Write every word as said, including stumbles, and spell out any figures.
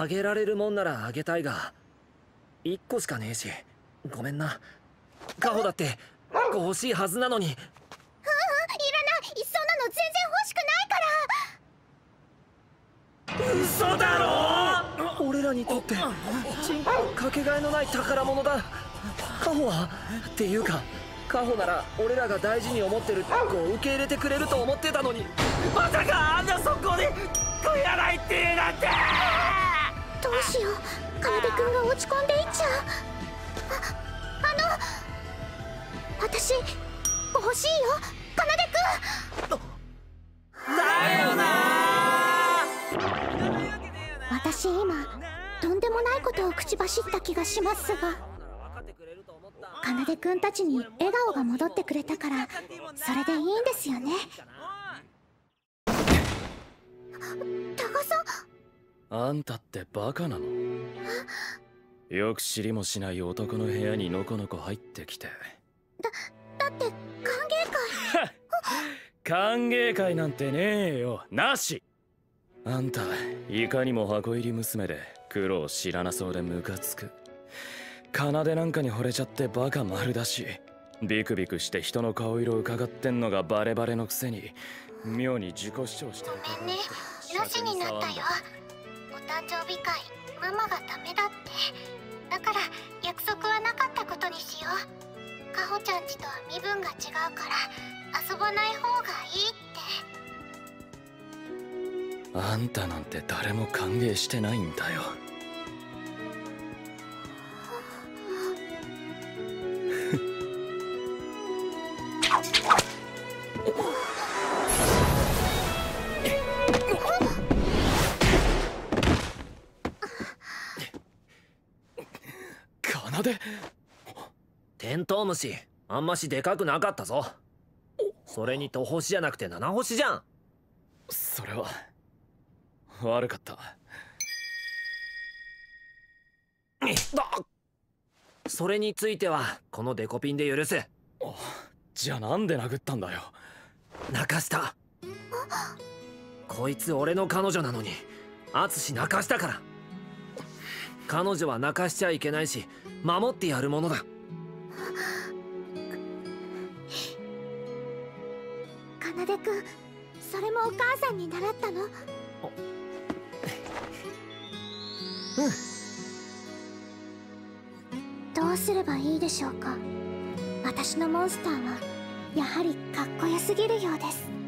あげられるもんならあげたいが、いっこしかねえし、ごめんな。カホだってご欲しいはずなのに。ううん、いらない、そんなの全然欲しくないから。嘘だろ。俺らにとってかけがえのない宝物だ。カホはっていうか、カホなら俺らが大事に思ってる子を受け入れてくれると思ってたのに、まさかあんな速攻で食い荒いっていうなんて。どうしよう、楓君が落ち込んでいっちゃう。あ, あの私欲しいよ、楓君。だよなー。私今とんでもないことを口走った気がしますが、奏くんたちに笑顔が戻ってくれたからそれでいいんですよね。タカさん、あんたってバカなの？よく知りもしない男の部屋にのこのこ入ってきて。だだって歓迎会歓迎会なんてねえよ、なし。あんたいかにも箱入り娘で苦労知らなそうでムカつく。奏なんかに惚れちゃってバカ丸だし、ビクビクして人の顔色を伺ってんのがバレバレのくせに妙に自己主張してる。ごめんね、なしになったよ。お誕生日会ママがダメだって。だから約束はなかったことにしよう。かほちゃんちとは身分が違うから遊ばない方がいいって。あんたなんて誰も歓迎してないんだよテントウムシ、あんましでかくなかったぞ。それにトホシじゃなくてナナホシじゃん。それは悪かった。それについてはこのデコピンで許す。じゃあなんで殴ったんだよ。泣かした。こいつ俺の彼女なのに淳泣かしたから。彼女は泣かしちゃいけないし、守ってやるものだ。奏くん、それもお母さんに習ったの？うん。どうすればいいでしょうか。私のモンスターはやはりかっこよすぎるようです。